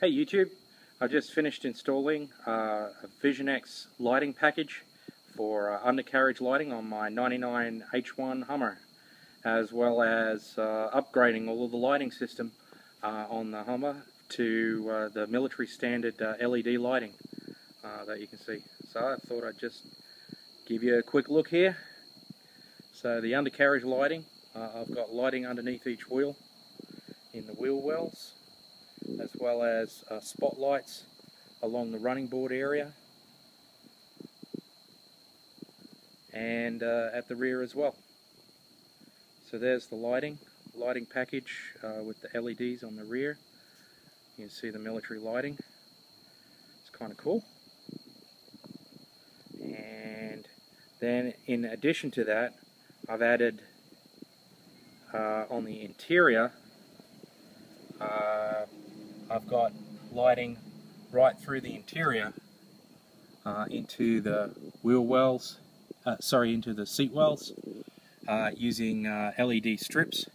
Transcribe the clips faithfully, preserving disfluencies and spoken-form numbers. Hey YouTube, I just finished installing uh, a Vision X lighting package for uh, undercarriage lighting on my ninety-nine H one Hummer, as well as uh, upgrading all of the lighting system uh, on the Hummer to uh, the military standard uh, L E D lighting uh, that you can see. So I thought I'd just give you a quick look here. So the undercarriage lighting, uh, I've got lighting underneath each wheel in the wheel wells, as well as uh, spotlights along the running board area and uh, at the rear as well. So there's the lighting, lighting package uh, with the L E Ds on the rear. You can see the military lighting. It's kind of cool. And then in addition to that, I've added uh, on the interior, uh, I've got lighting right through the interior uh, into the wheel wells, uh, sorry, into the seat wells uh, using uh, L E D strips.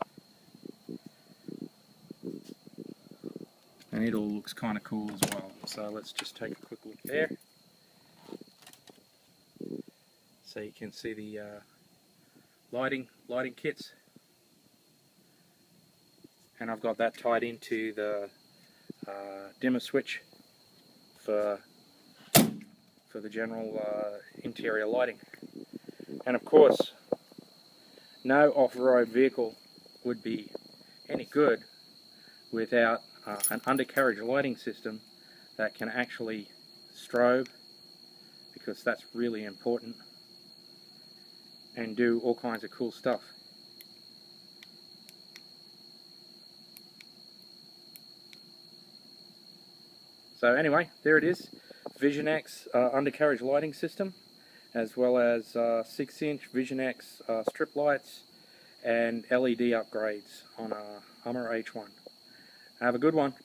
And it all looks kind of cool as well. So let's just take a quick look there. So you can see the uh, lighting, lighting kits. And I've got that tied into the uh, dimmer switch for, for the general uh, interior lighting. And of course, no off-road vehicle would be any good without Uh, an undercarriage lighting system that can actually strobe, because that's really important, and do all kinds of cool stuff. So anyway, there it is, Vision X uh, undercarriage lighting system, as well as uh, six inch Vision X uh, strip lights and L E D upgrades on a Hummer H one. Have a good one.